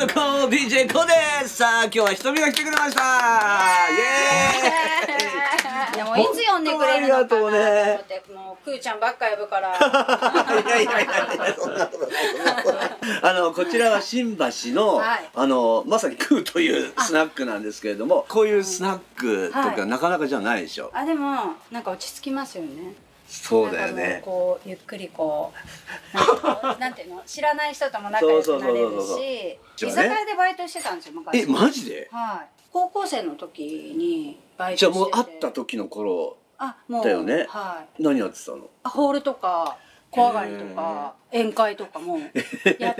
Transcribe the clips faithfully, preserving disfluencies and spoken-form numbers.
&コー ディージェー コーです。さあ今日はひとみが来てくれました。イエーイ。でもいつ呼んでくれるのかなと思ってもうくーちゃんばっか呼ぶからいやいやいやいや、そんなことない。あのこちらは新橋のあのまさにくーというスナックなんですけれども、こういうスナックとかなかなかじゃないでしょ。あ、でもなんか落ち着きますよね。そうだよね。こうゆっくりこうなんていうの、知らない人とも仲良くなれるし。居酒屋でバイトしてたんですよ昔。え、マジで？はい。高校生の時にバイトしてて。じゃあもう会った時の頃だよね。はい。何やってたの？ホールとか小上がりとか宴会とかもや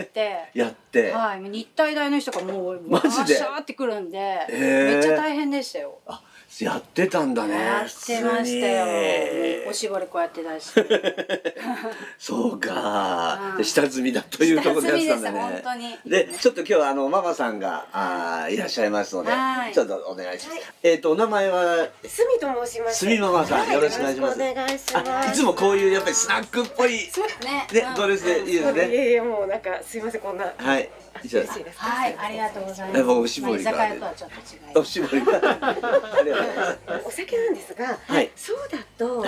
って。やって。はい。日体大の人がもうマジでシャーってくるんで、めっちゃ大変でしたよ。やってたんだね。やってましたよ。おしぼりこうやって出して。そうか、下積みだというところでやってたんだね。でちょっと今日はあのママさんがいらっしゃいますので、ちょっとお願いします。えっとお名前は？すみと申します。すみママさん、よろしくお願いします。いつもこういうやっぱりスナックっぽいねドレスでいいですね。いやいや、もうなんかすいません、こんな。はい、はい、ありがとうございます。おしぼりがある。おしぼりがある。お酒なんですが、ソーダと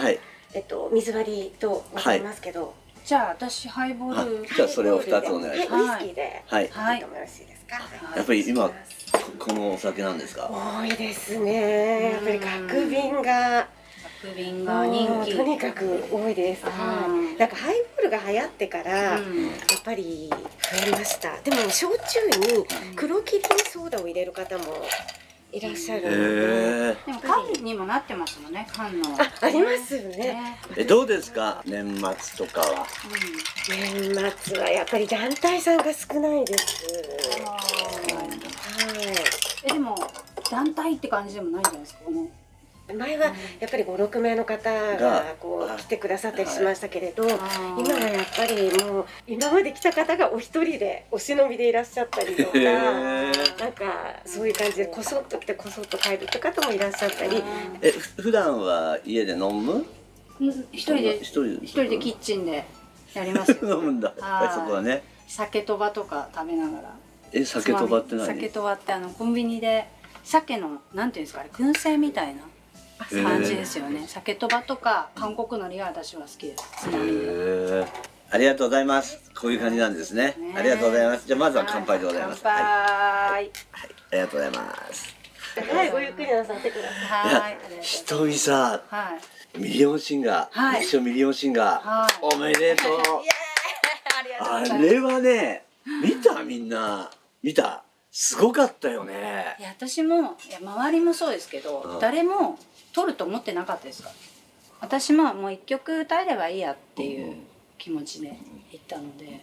えっと水割りと分かりますけど、じゃあ私ハイボール。じゃあそれをふたつお願いします。ウイスキーで。はい。はい。よろしいですか。やっぱり今このお酒なんですか。多いですね。やっぱり角瓶が角瓶が人気。とにかく多いです。なんかハイボールが流行ってからやっぱり増えました。でも焼酎に黒切りソーダを入れる方もいらっしゃる。でも缶にもなってますもんね。缶の。あ、ありますよね。え、どうですか年末とかは。年末はやっぱり団体さんが少ないです。はい。え、でも団体って感じでもないじゃないですかね。前はやっぱりご、ろく名の方がこう来てくださったりしましたけれど、今はやっぱりもう今まで来た方がお一人でお忍びでいらっしゃったりとか、なんかそういう感じでこそっと来てこそっと帰るって方もいらっしゃったり。え、ふ普段は家で飲む？一人で一人一人でキッチンでやりますよ。飲むんだ。そこはね。鮭とばとか食べながら。え、鮭とばって何？鮭とばってあのコンビニで鮭のなんていうんですかあれ、燻製みたいな。感じですよね。鮭とばとか韓国のりが私は好きです。ありがとうございます。こういう感じなんですね。ありがとうございます。じゃあまずは乾杯でございます。乾杯。はい、ありがとうございます。はい、ごゆっくりなさってください。ひとみさん、ミリオンシンガー、一緒ミリオンシンガー、おめでとう。あれはね、見たみんな見た。すごかったよね。いや私もいや周りもそうですけど、誰も撮ると思ってなかったですから。私ももう一曲歌えればいいやっていう気持ちで行ったので。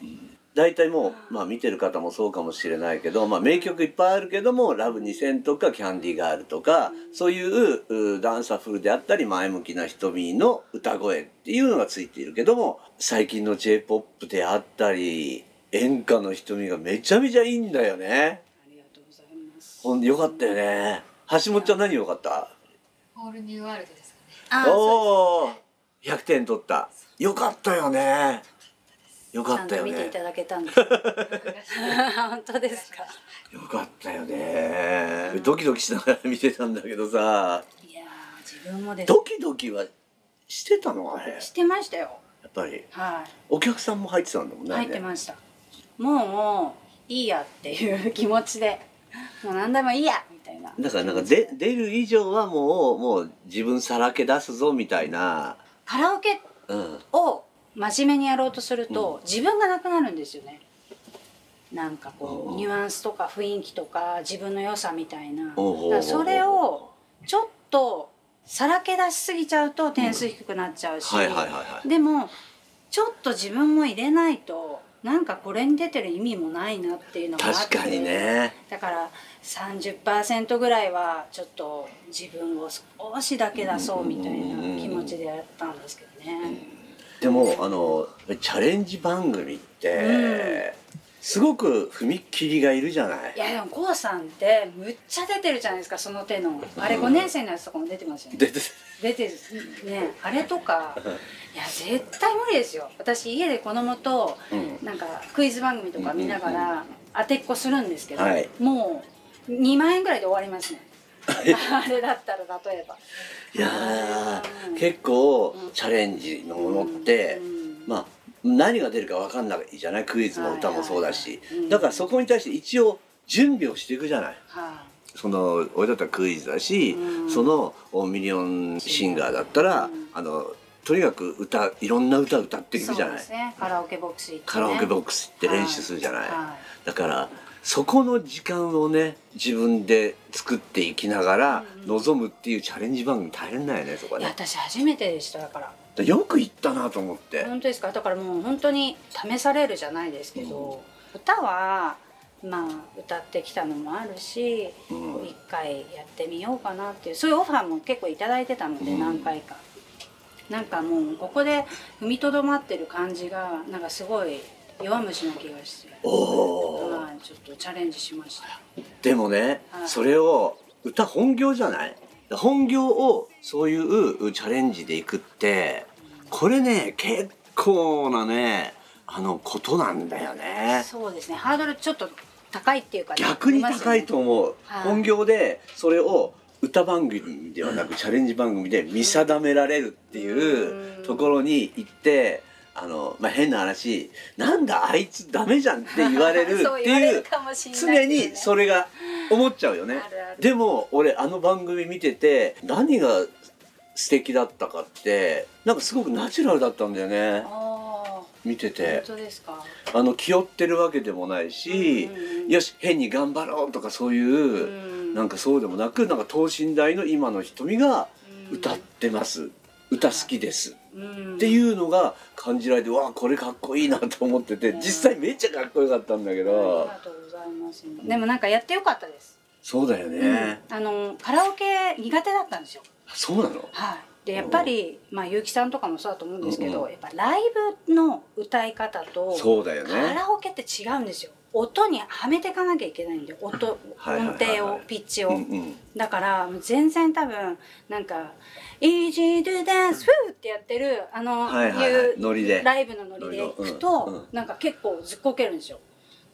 大体もうまあ見てる方もそうかもしれないけど、まあ名曲いっぱいあるけども、ラブにせんとかキャンディーガールとか、うん、そういうダンサフルであったり前向きな瞳の歌声っていうのがついているけども、最近の ジェイポップ であったり演歌の瞳がめちゃめちゃいいんだよね。ほんでよかったよね。橋本ちゃん何よかった？オールニューワールドですかね。おお、ひゃくてん取った。よかったよね。よかったよね。見ていただけたんです。本当ですか。よかったよね。ドキドキしながら見てたんだけどさ。いやー自分もです。ドキドキはしてたのあれ。してましたよ。やっぱり。はい。お客さんも入ってたんだもんね。入ってました。もういいやっていう気持ちで。もう何でもいいやみたいな。だからなんかで出る以上はもうもう自分さらけ出すぞみたいな。カラオケを真面目にやろうとすると、うん、自分がなくなるんですよね。なんかこうニュアンスとか雰囲気とか自分の良さみたいな。それをちょっとさらけ出しすぎちゃうと点数低くなっちゃうし、でもちょっと自分も入れないと。なんかこれに出てる意味もないなっていうのがあって、確かにね。だから さんじゅっパーセント ぐらいはちょっと自分を少しだけ出そうみたいな気持ちでやったんですけどね。でもあのチャレンジ番組ってすごく踏み切りがいるじゃない。いやでもこうさんってむっちゃ出てるじゃないですか、その手のあれごねんせいのやつとかも出てますよね。出て出てね、あれとかいや絶対無理ですよ。私家で子供となんかクイズ番組とか見ながら当てっこするんですけど、はい、もうにまんえんぐらいで終わりますねあれだったら例えばいやー、うん、結構チャレンジのものって、うん、まあ何が出るか分かんないじゃない、クイズも歌もそうだし、だからそこに対して一応準備をしていくじゃない、はい、その俺だったらクイズだし、うん、そのミリオンシンガーだったら、うん、あのとにかく歌いろんな歌歌っていくじゃない、ね、カラオケボックス行って、ね、カラオケボックスって練習するじゃない、はいはい、だからそこの時間をね自分で作っていきながら臨むっていうチャレンジ番組大変だよね、そこね。いや私初めてでした、だからよく行ったなと思って。本当ですか。だからもう本当に試されるじゃないですけど、うん、歌はまあ歌ってきたのもあるし、うん、一回やってみようかなっていうそういうオファーも結構頂いてたので、うん、何回かなんかもうここで踏みとどまってる感じがなんかすごい弱虫な気がして、おー、ちょっとチャレンジしました。でもね、はい、それを歌本業じゃない、本業をそういうチャレンジでいくってこれね結構なねあのことなんだよね。そうですね、ハードルちょっと高いっていうか、ね、逆に高いと思う、はい、本業でそれを歌番組ではなくチャレンジ番組で見定められるっていうところに行って、あのまあ、変な話なんだあいつダメじゃんって言われるっていう常にそれが思っちゃうよね。でも俺あの番組見てて何が素敵だったかってなんかすごくナチュラルだったんだよね。見てて本当ですか。あの気負ってるわけでもないし、よし変に頑張ろうとかそういう。なんかそうでもなく、なんか等身大の今の瞳が歌ってます、歌好きですっていうのが感じられて、わあこれかっこいいなと思ってて、実際めっちゃかっこよかったんだけど。ありがとうございます。でもなんかやってよかったです。そうだよね。うん、あのカラオケ苦手だったんですよ。そうなの。はい。でやっぱり、うん、まあゆうきさんとかもそうだと思うんですけど、うん、やっぱライブの歌い方とそうだよね。カラオケって違うんですよ。音にはめていかなきゃいけないんで、音音程をピッチを、うん、うん、だから全然多分なんか「Easy do dance フー」ってやってるあのいうライブのノリでいくと、うん、うん、なんか結構ずっこけるんですよ。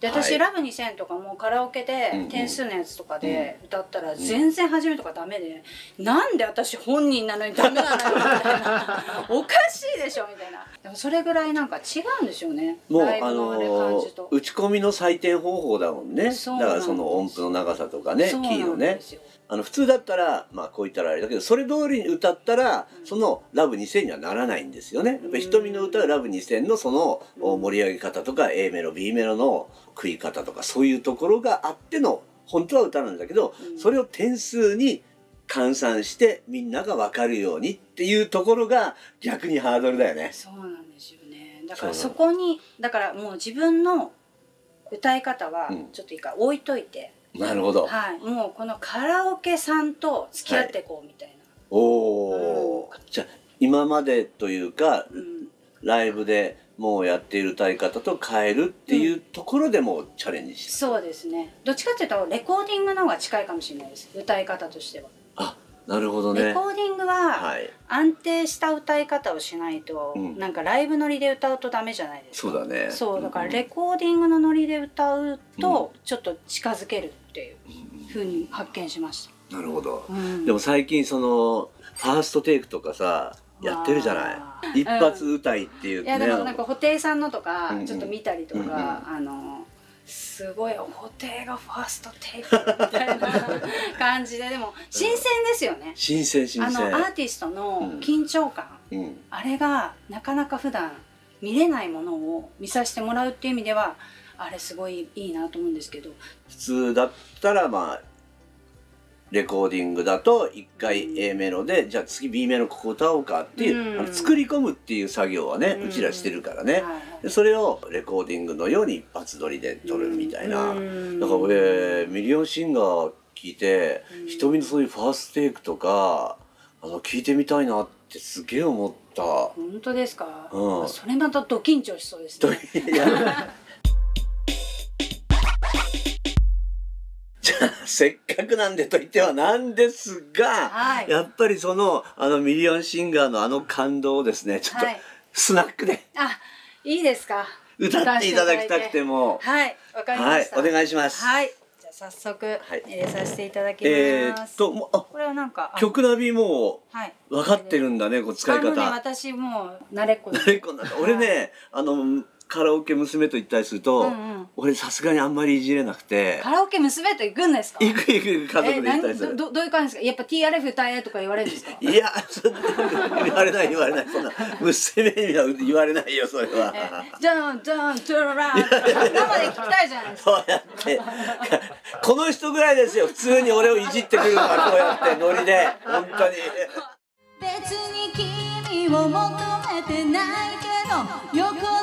で私「ラブにせん」とかもカラオケで点数のやつとかで歌ったら全然初めとかダメで、なんで私本人なのにダメなのみたいなおかしいでしょみたいな。でもそれぐらいなんか違うんでしょうね、もうあの打ち込みの採点方法だもんね。だからその音符の長さとかね、キーのね、あの普通だったらまあこう言ったらあれだけど、それ通りに歌ったらそのラブにせんにはならないんですよね。やっぱり瞳の歌はラブにせんのその盛り上げ方とか エー メロ ビー メロの食い方とかそういうところがあっての本当は歌なんだけど、それを点数に換算してみんなが分かるようにっていうところが逆にハードルだよね。そうなんですよね。だからそこにだからもう自分の歌い方はちょっといいか置いといて。なるほど、はい、もうこのカラオケさんと付き合っていこうみたいな、はい、おお、うん、じゃあ今までというか、うん、ライブでもうやっている歌い方と変えるっていうところでもチャレンジして、うん、そうですね、どっちかっていうとレコーディングの方が近いかもしれないです、歌い方としては。あ、なるほどね。レコーディングは安定した歌い方をしないと、はい、なんかライブノリで歌うとダメじゃないですか。そうだね。そうだからレコーディングのノリで歌うとちょっと近づけるっていうふうに発見しました。なるほど、うん、でも最近そのファーストテイクとかさやってるじゃない一発歌いっていう、ね、いやでもなんか布袋さんのとかちょっと見たりとか、あのすごい布袋がファーストテイクみたいな感じで、でも新鮮ですよね、うん、新鮮新鮮。あのアーティストの緊張感、うんうん、あれがなかなか普段見れないものを見させてもらうっていう意味ではあれすごいいいなと思うんですけど、普通だったらまあレコーディングだといっかい エー メロで、うん、じゃあ次 ビー メロここ歌おうかっていう、うん、あの作り込むっていう作業はね、うん、うちらしてるからね、はい、それをレコーディングのように一発撮りで撮るみたいな、うん、だから俺ミリオンシンガー聞いて、うん、瞳のそういうファーストテイクとかあの聞いてみたいなってすげえ思った。本当ですか、うん、それまたド緊張しそうですねせっかくなんでと言ってはなんですが、はい、やっぱりそのあのミリオンシンガーのあの感動をですね、ちょっとスナックで、はい、あ、いいですか、歌っていただきたくても、はい、わかりました。はい、お願いします。はい、じゃあ早速入れさせていただきます。えー、っと、もうこれはなんか曲ナビもう分かってるんだね、こう使い方。あのね、私もう慣れっこ。慣れっこなんだ。俺ね、あのカラオケ娘と行ったりすると、俺さすがにあんまりいじれなくて。カラオケ娘と行くんですか？行く行く行く、家族で行ったりする。どどういう感じですか？やっぱ ティーアールエフ 歌えとか言われるんですか？いや、言われない言われない、そんな娘には言われないよそれは。じゃんじゃんトゥルラン。生で聞きたいじゃないですか。そうやってこの人ぐらいですよ。普通に俺をいじってくるからこうやってノリで本当に。別に君を求めてないけど。